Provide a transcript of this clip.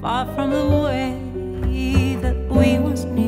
Far from the way that we once knew.